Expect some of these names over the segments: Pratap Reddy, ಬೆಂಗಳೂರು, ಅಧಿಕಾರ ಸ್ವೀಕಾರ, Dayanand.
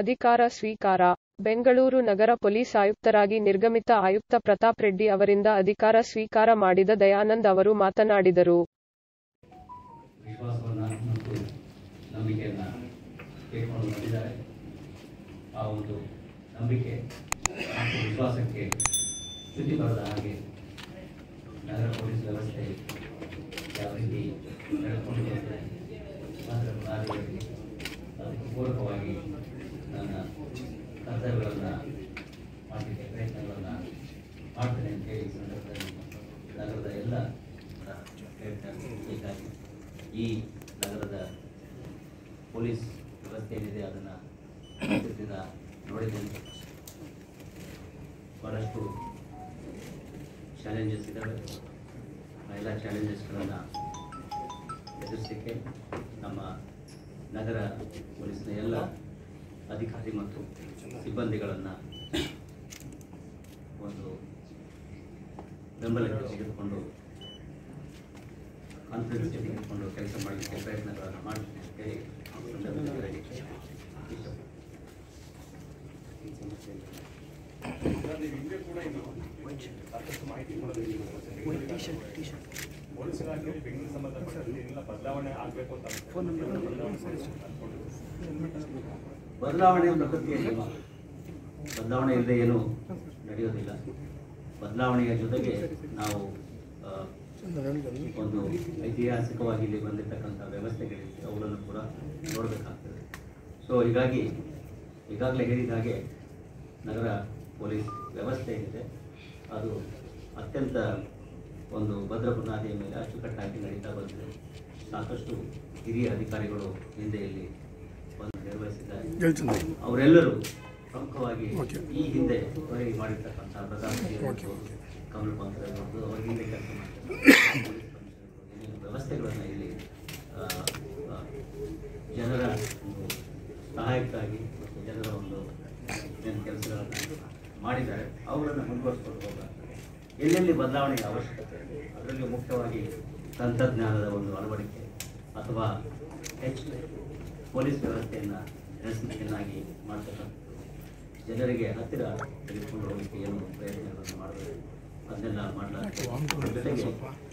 ಅಧಿಕಾರ ಸ್ವೀಕಾರ. ಬೆಂಗಳೂರು ನಗರ ಪೊಲೀಸ್ ಆಯುಕ್ತರಾಗಿ ನಿರ್ಗಮಿತ ಆಯುಕ್ತ ಪ್ರತಾಪ್ ರೆಡ್ಡಿ ಅವರಿಂದ ಅಧಿಕಾರ ಸ್ವೀಕಾರ ಮಾಡಿದ ದಯಾನಂದ್ ಅವರು ಮಾತನಾಡಿದರು. ಈ ನಗರದ ಪೊಲೀಸ್ ವ್ಯವಸ್ಥೆ ಏನಿದೆ ಅದನ್ನು ದಿನ ನೋಡಿದ್ದೇನೆ. ಬಹಳಷ್ಟು ಚಾಲೆಂಜಸ್ ಇದ್ದಾವೆ. ಆ ಎಲ್ಲ ಚಾಲೆಂಜಸ್ಗಳನ್ನು ಎದುರಿಸಲಿಕ್ಕೆ ನಮ್ಮ ನಗರ ಪೊಲೀಸ್ನ ಎಲ್ಲ ಅಧಿಕಾರಿ ಮತ್ತು ಸಿಬ್ಬಂದಿಗಳನ್ನು ಒಂದು ಬೆಂಬಲಕ್ಕೆ ತೆಗೆದುಕೊಂಡು ಕಾನ್ಫಿಡೆನ್ಸ್ ತೆಗೆದುಕೊಂಡು ಕೆಲಸ ಮಾಡಲಿಕ್ಕೆ ಪ್ರಯತ್ನಗಳನ್ನು ಮಾಡ್ತೀನಿ ಅಂತೇಳಿ ಪೊಲೀಸ್ ಇಲಾಖೆಯಲ್ಲಿ ಬೆಂಗಳೂರು ಸಂಬಂಧಪಟ್ಟ ಬದಲಾವಣೆ ಆಗಬೇಕು ಅಂತ ಬದಲಾವಣೆ ಒಂದು ಅಗತ್ಯ ಇದೆ. ಬದಲಾವಣೆ ಇಲ್ಲದೆ ಏನು ನಡೆಯೋದಿಲ್ಲ. ಬದಲಾವಣೆಯ ಜೊತೆಗೆ ನಾವು ಒಂದು ಐತಿಹಾಸಿಕವಾಗಿ ಇಲ್ಲಿ ಬಂದಿರತಕ್ಕಂಥ ವ್ಯವಸ್ಥೆಗಳಿವೆ, ಅವುಗಳನ್ನು ಕೂಡ ನೋಡಬೇಕಾಗ್ತದೆ. ಸೊ ಹೀಗಾಗಿ ಈಗಾಗಲೇ ಹೇಳಿದ ಹಾಗೆ ನಗರ ಪೊಲೀಸ್ ವ್ಯವಸ್ಥೆ ಏನಿದೆ ಅದು ಅತ್ಯಂತ ಒಂದು ಭದ್ರ ಬುನಾದಿಯ ಮೇಲೆ ಅಚ್ಚುಕಟ್ಟಾಗಿ ನಡೀತಾ ಬಂದಿದೆ. ಸಾಕಷ್ಟು ಹಿರಿಯ ಅಧಿಕಾರಿಗಳು ಹಿಂದೆ ಇಲ್ಲಿ ಬಂದು ನಿರ್ವಹಿಸಿದ್ದಾರೆ. ಅವರೆಲ್ಲರೂ ಪ್ರಮುಖವಾಗಿ ಈ ಹಿಂದೆ ಕೊರಗಿ ಮಾಡಿರ್ತಕ್ಕಂಥ ಕಮಲ್ ಪಾತ್ರ ಅವರ ಹಿಂದೆ ಕೆಲಸ ಮಾಡ್ತಾರೆ. ವ್ಯವಸ್ಥೆಗಳನ್ನು ಇಲ್ಲಿ ಜನರ ಒಂದು ಸಹಾಯಕ್ಕಾಗಿ ಮತ್ತು ಜನರ ಒಂದು ಕೆಲಸಗಳನ್ನು ಮಾಡಿದ್ದಾರೆ. ಅವುಗಳನ್ನು ಮುಂದುವರಿಸಿಕೊಂಡು ಹೋಗಬೇಕು. ಎಲ್ಲೆಲ್ಲಿ ಬದಲಾವಣೆಗೆ ಅವಶ್ಯಕತೆ ಇದೆ ಅದರಲ್ಲಿ ಮುಖ್ಯವಾಗಿ ತಂತ್ರಜ್ಞಾನದ ಒಂದು ಅಳವಡಿಕೆ ಅಥವಾ ಹೆಚ್ಚು ಪೊಲೀಸ್ ವ್ಯವಸ್ಥೆಯನ್ನು ಜನಸಂಖ್ಯೆಯನ್ನಾಗಿ ಮಾಡ್ತಕ್ಕಂಥದ್ದು, ಜನರಿಗೆ ಹತ್ತಿರ ತೆಗೆದುಕೊಂಡು ಹೋಗಲಿಕ್ಕೆ ಏನು ಪ್ರಯತ್ನಗಳನ್ನು ಮಾಡಬೇಕು ಅದನ್ನೆಲ್ಲ ಮಾಡಲಾಗ್ತದೆ. ಜೊತೆಗೆ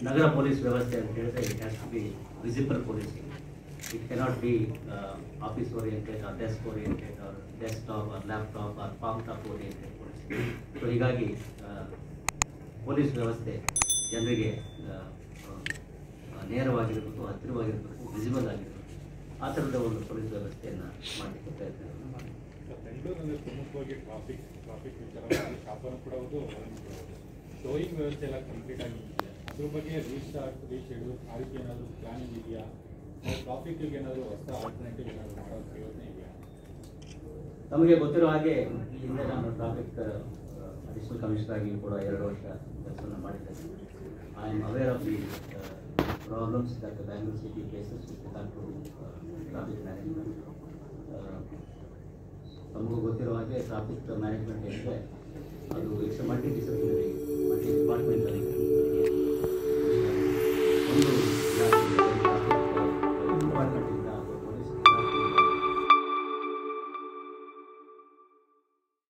ನಗರ ಪೊಲೀಸ್ ವ್ಯವಸ್ಥೆ ಅಂತ ಹೇಳಿದ್ರೆ it has to be visible policing. It cannot be office oriented or desk oriented or desktop or laptop or palmtop oriented policing. So ಹೀಗಾಗಿ ಪೊಲೀಸ್ ವ್ಯವಸ್ಥೆ ಜನರಿಗೆ ನೇರವಾಗಿರಬೇಕು, ಹತ್ತಿರವಾಗಿರಬೇಕು, ವಿಸಿಬಲ್ ಆಗಿರಬೇಕು. ಆ ಥರದ ಒಂದು ಪೊಲೀಸ್ ವ್ಯವಸ್ಥೆಯನ್ನು ಮಾಡಲಿಕ್ಕೆ ಪ್ರಯತ್ನಗಳನ್ನು ಮಾಡಿ ಬೆಂಗಳೂರಿನಲ್ಲಿ ಪ್ರಮುಖವಾಗಿ ಟ್ರಾಫಿಕ್ ವಿಚಾರ ಕೂಡ ಒಂದು ಟೋಯಿಂಗ್ ವ್ಯವಸ್ಥೆ ಎಲ್ಲ ಕಂಪ್ಲೀಟ್ ಆಗಿಬಿಟ್ಟಿದೆ. ಅದ್ರ ಬಗ್ಗೆ ರೀಶೆಡ್ಯೂಲ್ ಆ ರೀತಿ ಏನಾದರೂ ಪ್ಲಾನಿಂಗ್ ಇದೆಯಾ? ಟ್ರಾಫಿಕ್ಗೆ ಏನಾದರೂ ಹೊಸ ಆಲ್ಟರ್ನೇಟಿವ್ ಏನಾದರೂ ಮಾಡೋದು ಯೋಚನೆ ಇದೆಯಾ? ನಮಗೆ ಗೊತ್ತಿರೋ ಹಾಗೆ ಹಿಂದೆ ನಾನು ಟ್ರಾಫಿಕ್ ಅಡಿಷನಲ್ ಕಮಿಷನರ್ ಆಗಿ ಕೂಡ 2 ವರ್ಷ ಕೆಲಸವನ್ನು ಮಾಡಿದ್ದೇನೆ. I am aware of the problems that the Bangalore city places with regard to traffic management. ನಮಗೂ ಗೊತ್ತಿರೋ ಹಾಗೆ ಟ್ರಾಫಿಕ್ ಮ್ಯಾನೇಜ್ಮೆಂಟ್ ಏನಿದೆ